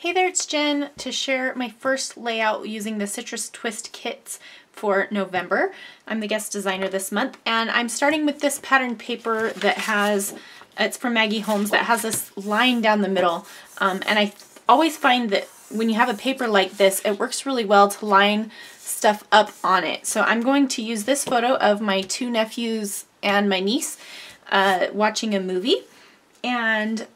Hey there, it's Jen to share my first layout using the Citrus Twist Kits for November. I'm the guest designer this month, and I'm starting with this pattern paper that has, it's from Maggie Holmes, that has this line down the middle. And I always find that when you have a paper like this, it works really well to line stuff up on it. So I'm going to use this photo of my two nephews and my niece watching a movie, and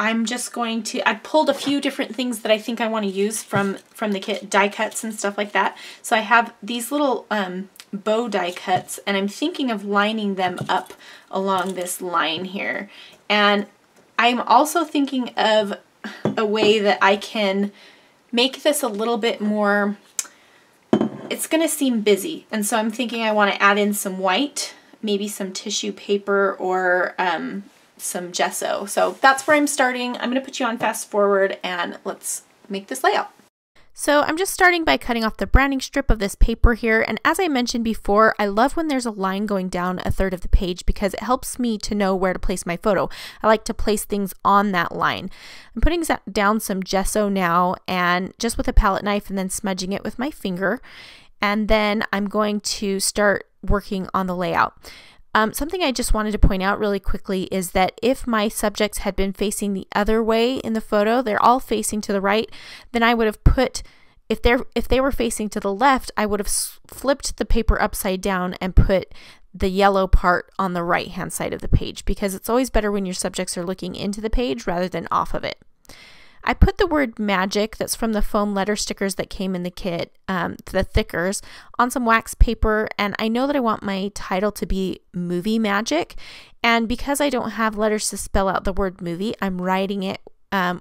I'm just going to, I pulled a few different things that I think I want to use from the kit, die cuts and stuff like that. So I have these little bow die cuts, and I'm thinking of lining them up along this line here. And I'm also thinking of a way that I can make this a little bit more, it's going to seem busy. And so I'm thinking I want to add in some white, maybe some tissue paper or some gesso. So that's where I'm starting. I'm going to put you on fast forward and let's make this layout. So I'm just starting by cutting off the branding strip of this paper here, and as I mentioned before, I love when there's a line going down a third of the page because it helps me to know where to place my photo. I like to place things on that line. I'm putting down some gesso now, and just with a palette knife, and then smudging it with my finger, and then I'm going to start working on the layout. Something I just wanted to point out really quickly is that if my subjects had been facing the other way in the photo, they're all facing to the right, then I would have put, if they were facing to the left, I would have flipped the paper upside down and put the yellow part on the right hand side of the page, because it's always better when your subjects are looking into the page rather than off of it. I put the word magic, that's from the foam letter stickers that came in the kit, the thickers, on some wax paper, and I know that I want my title to be Movie Magic, and because I don't have letters to spell out the word movie, I'm writing it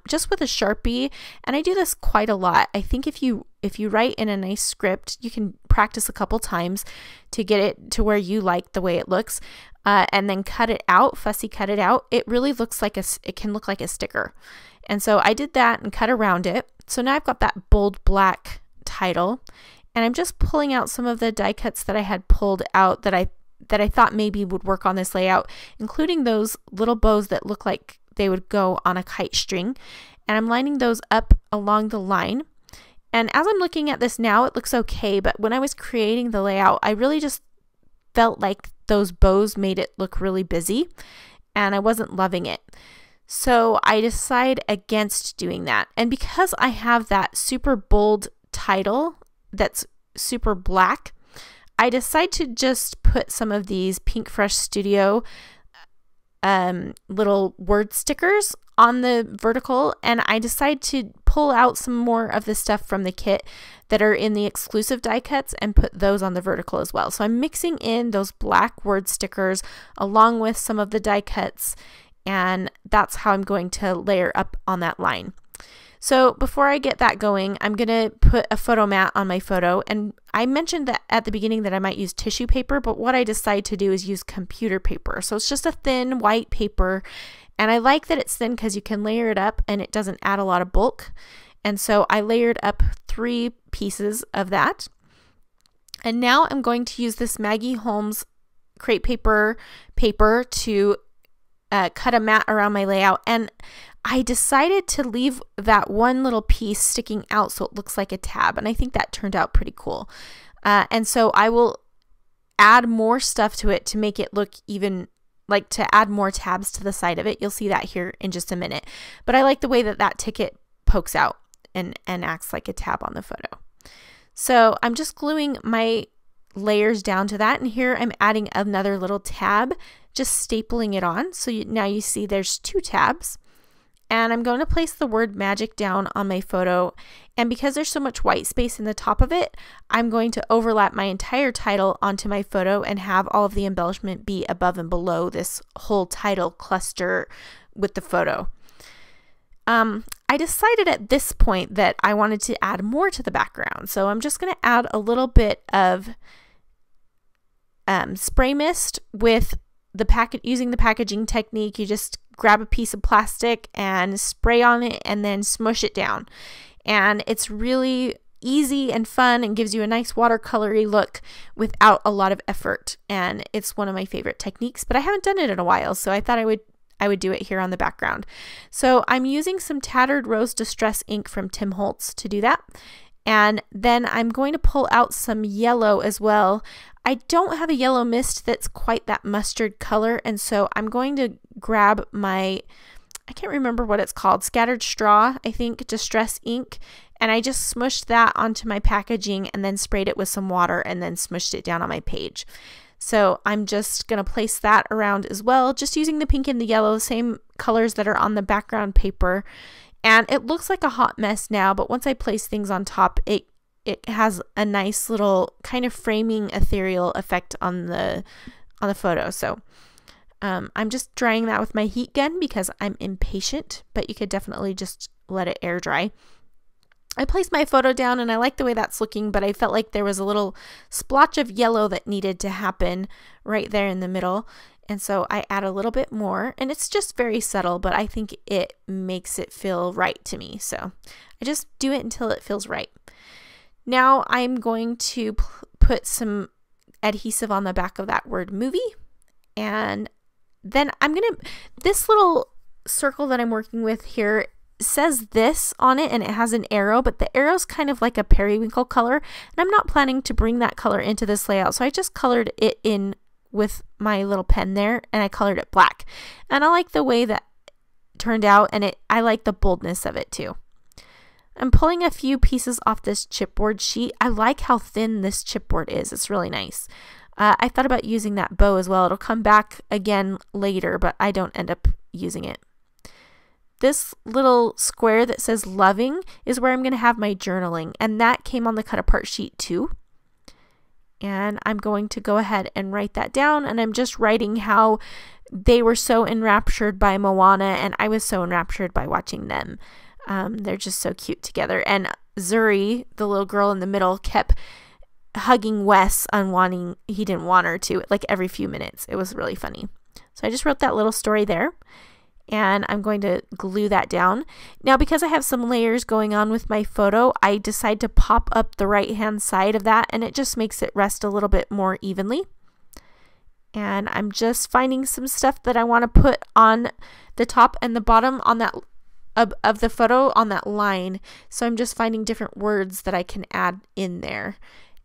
just with a Sharpie, and I do this quite a lot. I think if you write in a nice script, you can practice a couple times to get it to where you like the way it looks, and then cut it out, fussy cut it out. It really looks like it can look like a sticker. And so I did that and cut around it. So now I've got that bold black title, and I'm just pulling out some of the die cuts that I had pulled out that I thought maybe would work on this layout, including those little bows that look like they would go on a kite string. And I'm lining those up along the line. And as I'm looking at this now, it looks okay, but when I was creating the layout, I really just felt like those bows made it look really busy, and I wasn't loving it. So I decide against doing that. And because I have that super bold title that's super black, I decide to just put some of these Pinkfresh Studio little word stickers on the vertical, and I decide to pull out some more of the stuff from the kit that are in the exclusive die cuts and put those on the vertical as well. So I'm mixing in those black word stickers along with some of the die cuts, and that's how I'm going to layer up on that line. So before I get that going, I'm going to put a photo mat on my photo, and I mentioned that at the beginning that I might use tissue paper, but what I decide to do is use computer paper. So it's just a thin white paper, and I like that it's thin because you can layer it up and it doesn't add a lot of bulk. And so I layered up 3 pieces of that. And now I'm going to use this Maggie Holmes crepe paper to cut a mat around my layout, and I decided to leave that one little piece sticking out so it looks like a tab, and I think that turned out pretty cool. And so I will add more stuff to it to make it look even, like to add more tabs to the side of it. You'll see that here in just a minute, but I like the way that that ticket pokes out and acts like a tab on the photo. So I'm just gluing my layers down to that, and here I'm adding another little tab, just stapling it on. So now you see there's 2 tabs, and I'm going to place the word magic down on my photo, and because there's so much white space in the top of it, I'm going to overlap my entire title onto my photo and have all of the embellishment be above and below this whole title cluster with the photo. I decided at this point that I wanted to add more to the background, so I'm just going to add a little bit of spray mist with the packet, using the packaging technique. You just grab a piece of plastic and spray on it and then smush it down, and it's really easy and fun and gives you a nice watercolory look without a lot of effort, and it's one of my favorite techniques, but I haven't done it in a while, so I thought I would I would do it here on the background. So I'm using some Tattered Rose Distress ink from Tim Holtz to do that. And then I'm going to pull out some yellow as well. I don't have a yellow mist that's quite that mustard color, and so I'm going to grab my, I can't remember what it's called, Scattered Straw, I think, Distress ink, and I just smushed that onto my packaging and then sprayed it with some water and then smushed it down on my page. So I'm just going to place that around as well, just using the pink and the yellow, same colors that are on the background paper. And it looks like a hot mess now, but once I place things on top, it has a nice little kind of framing ethereal effect on the photo. So I'm just drying that with my heat gun because I'm impatient, but you could definitely just let it air dry. I placed my photo down and I like the way that's looking, but I felt like there was a little splotch of yellow that needed to happen right there in the middle. And so I add a little bit more, and it's just very subtle, but I think it makes it feel right to me. So I just do it until it feels right. Now I'm going to put some adhesive on the back of that word movie. And then I'm going to, this little circle that I'm working with here says this on it, and it has an arrow, but the arrow's kind of like a periwinkle color, and I'm not planning to bring that color into this layout, so I just colored it in with my little pen there, and I colored it black, and I like the way that turned out, and I like the boldness of it too. I'm pulling a few pieces off this chipboard sheet. I like how thin this chipboard is. It's really nice. I thought about using that bow as well. It'll come back again later, but I don't end up using it. This little square that says loving is where I'm going to have my journaling, and that came on the cut apart sheet too. And I'm going to go ahead and write that down, and I'm just writing how they were so enraptured by Moana and I was so enraptured by watching them. They're just so cute together. And Zuri, the little girl in the middle, kept hugging Wes he didn't want her to, like every few minutes. It was really funny. So I just wrote that little story there. And I'm going to glue that down. Now, because I have some layers going on with my photo, I decide to pop up the right-hand side of that, and it just makes it rest a little bit more evenly. And I'm just finding some stuff that I want to put on the top and the bottom on that of the photo on that line. So I'm just finding different words that I can add in there.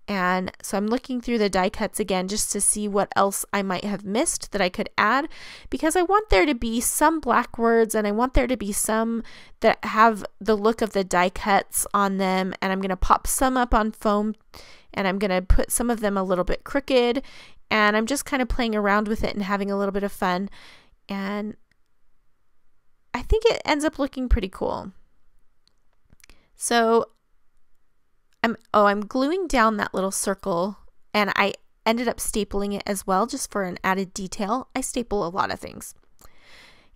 And so I'm looking through the die cuts again just to see what else I might have missed that I could add, because I want there to be some black words and I want there to be some that have the look of the die cuts on them. And I'm going to pop some up on foam, and I'm going to put some of them a little bit crooked, and I'm just kind of playing around with it and having a little bit of fun. And I think it ends up looking pretty cool. So I'm gluing down that little circle, and I ended up stapling it as well just for an added detail. I staple a lot of things.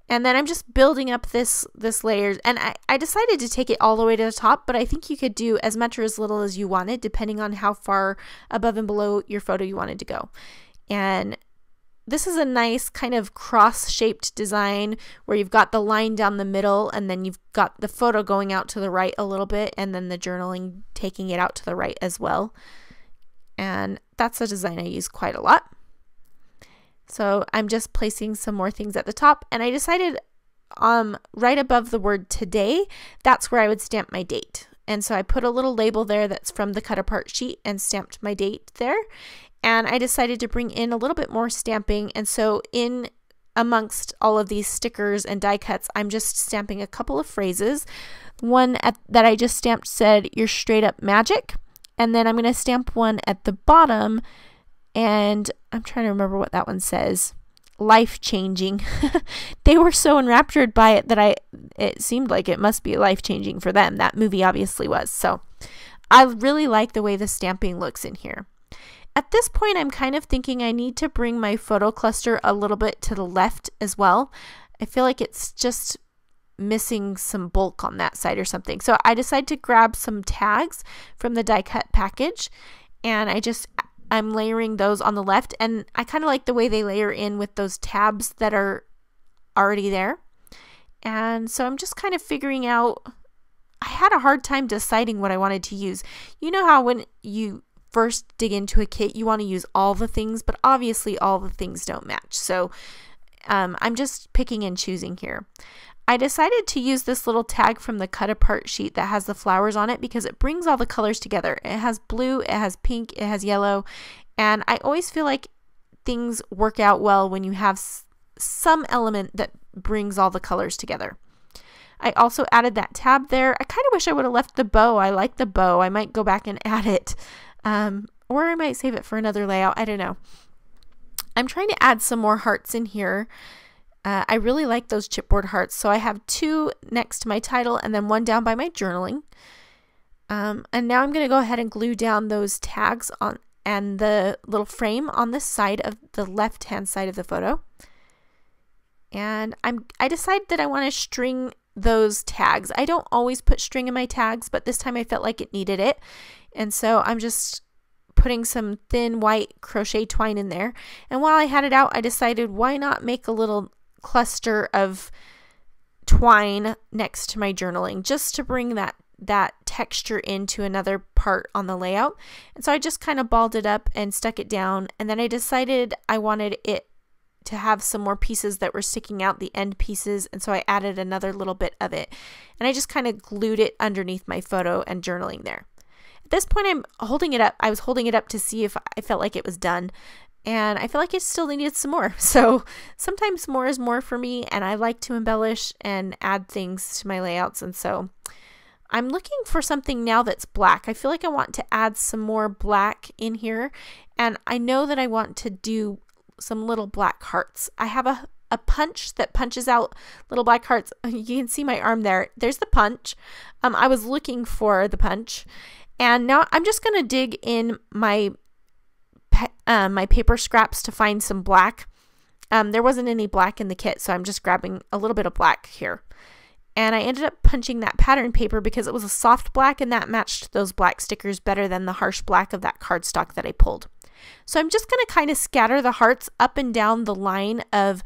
And then I'm just building up this layer, and I decided to take it all the way to the top, but I think you could do as much or as little as you wanted depending on how far above and below your photo you wanted to go. And this is a nice kind of cross-shaped design where you've got the line down the middle, and then you've got the photo going out to the right a little bit, and then the journaling taking it out to the right as well. And that's a design I use quite a lot. So I'm just placing some more things at the top, and I decided right above the word today, that's where I would stamp my date. And so I put a little label there that's from the cut apart sheet and stamped my date there. And I decided to bring in a little bit more stamping, and so in amongst all of these stickers and die cuts, I'm just stamping a couple of phrases. One that I just stamped said, "You're straight up magic," and then I'm going to stamp one at the bottom, and I'm trying to remember what that one says. Life-changing. They were so enraptured by it that it seemed like it must be life-changing for them. That movie obviously was. So I really like the way the stamping looks in here. At this point, I'm kind of thinking I need to bring my photo cluster a little bit to the left as well. I feel like it's just missing some bulk on that side or something. So I decided to grab some tags from the die cut package, and I'm layering those on the left, and I kind of like the way they layer in with those tabs that are already there. And so I'm just kind of figuring out, I had a hard time deciding what I wanted to use. You know how when you first dig into a kit, you want to use all the things, but obviously all the things don't match. So I'm just picking and choosing here. I decided to use this little tag from the cut apart sheet that has the flowers on it because it brings all the colors together. It has blue, it has pink, it has yellow, and I always feel like things work out well when you have some element that brings all the colors together. I also added that tab there. I kind of wish I would have left the bow. I like the bow. I might go back and add it, or I might save it for another layout. I don't know. I'm trying to add some more hearts in here. I really like those chipboard hearts, so I have two next to my title and then one down by my journaling. And now I'm going to go ahead and glue down those tags on and the little frame on the side of the left-hand side of the photo. And I decided that I want to string those tags. I don't always put string in my tags, but this time I felt like it needed it. And so I'm just putting some thin white crochet twine in there. And while I had it out, I decided why not make a little cluster of twine next to my journaling just to bring that texture into another part on the layout. And so I just kind of balled it up and stuck it down. And then I decided I wanted it to have some more pieces that were sticking out, the end pieces, and so I added another little bit of it. And I just kind of glued it underneath my photo and journaling there. At this point, I'm holding it up. I was holding it up to see if I felt like it was done, and I felt like it still needed some more. So sometimes more is more for me, and I like to embellish and add things to my layouts, and so I'm looking for something now that's black. I feel like I want to add some more black in here, and I know that I want to do some little black hearts. I have a punch that punches out little black hearts. You can see my arm there. There's the punch. I was looking for the punch, and now I'm just going to dig in my my paper scraps to find some black. There wasn't any black in the kit, so I'm just grabbing a little bit of black here. And I ended up punching that pattern paper because it was a soft black, and that matched those black stickers better than the harsh black of that cardstock that I pulled. So I'm just going to kind of scatter the hearts up and down the line of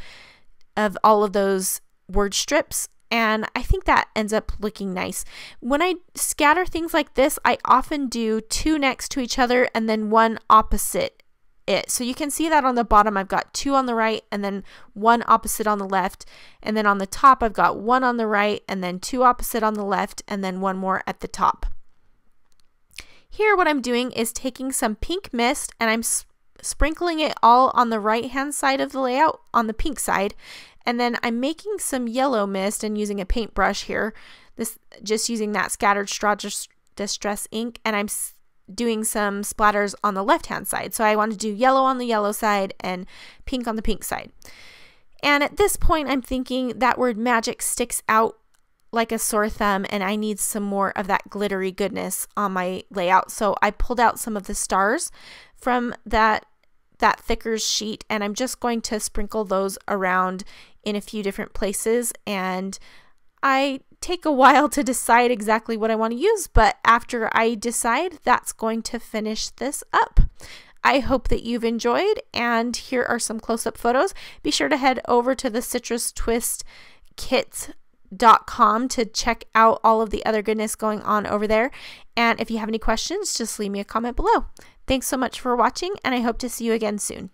all of those word strips, and I think that ends up looking nice. When I scatter things like this, I often do two next to each other and then one opposite it. So you can see that on the bottom I've got two on the right and then one opposite on the left, and then on the top I've got one on the right and then two opposite on the left and then one more at the top. Here what I'm doing is taking some pink mist and I'm sprinkling it all on the right hand side of the layout on the pink side, and then I'm making some yellow mist and using a paintbrush here, just using that scattered straw distress ink, and I'm doing some splatters on the left hand side. So I want to do yellow on the yellow side and pink on the pink side. And at this point I'm thinking that word magic sticks out like a sore thumb, and I need some more of that glittery goodness on my layout. So I pulled out some of the stars from that thicker sheet, and I'm just going to sprinkle those around in a few different places. And I take a while to decide exactly what I want to use, but after I decide, that's going to finish this up. I hope that you've enjoyed, and here are some close-up photos. Be sure to head over to the Citrus Twist Kits.com to check out all of the other goodness going on over there. And if you have any questions, just leave me a comment below. Thanks so much for watching, and I hope to see you again soon.